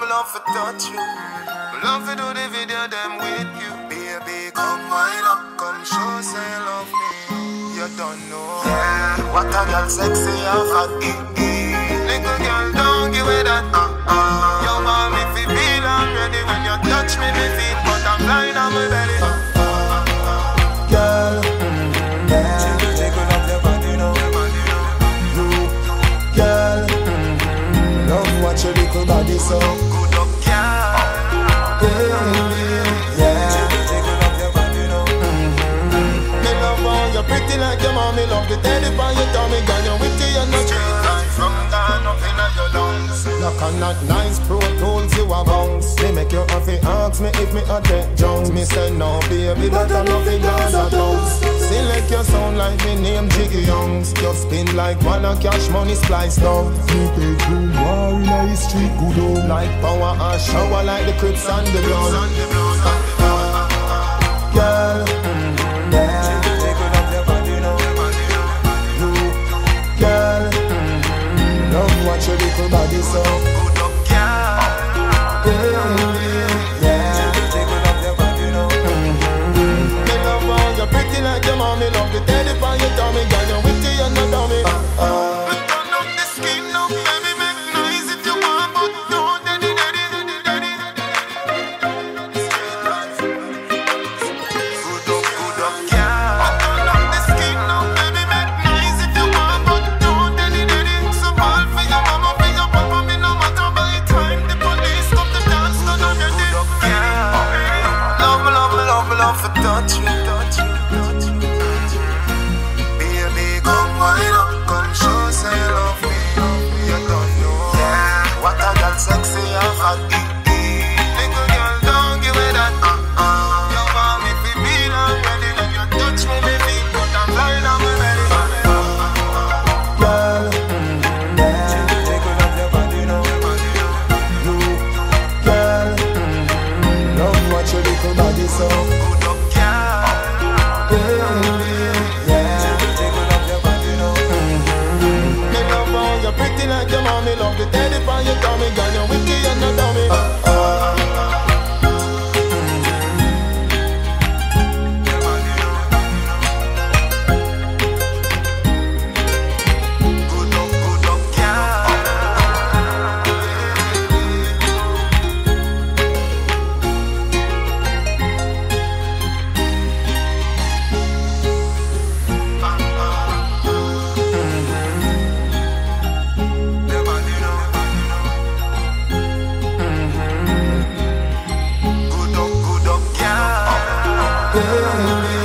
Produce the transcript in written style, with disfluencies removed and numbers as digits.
love for touch you. Love to do the video them with you. Baby, come wind up, come show say love me. You don't know what a girl sexy and fat. Little girl, don't give it that. You want me to feel I'm ready. When you touch me, me feel butterfly on my belly. Body so good up, yeah. Baby, yeah. Take a love your body now. Me love how you're pretty like your mommy. Love the daddy by your tummy. Got your witty and your straight from down up in your lungs. Knock on that nice pro tools you a bounce. Me make you happy, ask me if me a dead junk. Me say no baby, but I'm not the girls at those. Select your sound like me name Jiggy Youngs. You spin like one of cash money splice now. Keep it cool, war in a history good old. Like power and shower like the Crips and the Blood. Girl, yeah. Take a love your body now. Look, girl, love what your little body so. Good up, girl. Yeah. Take a love your body now. Me love how you're pretty like your mommy. Love the daddy for your dummy. Girl, you're witty and no dummy. For touch you, touch you, touch you, touch you. Baby, come wind up, come show say love me. You don't know, yeah. What a girl sexy and fat. Little girl, don't give it that. You want me to be ready when you touch me, baby. But I'm blind on my belly. Girl, yeah. Take a love your body now. Look, girl, love what your little body so. Me love the daddy by your dummy, girl, you're witty and no dummy. Good up, Baby,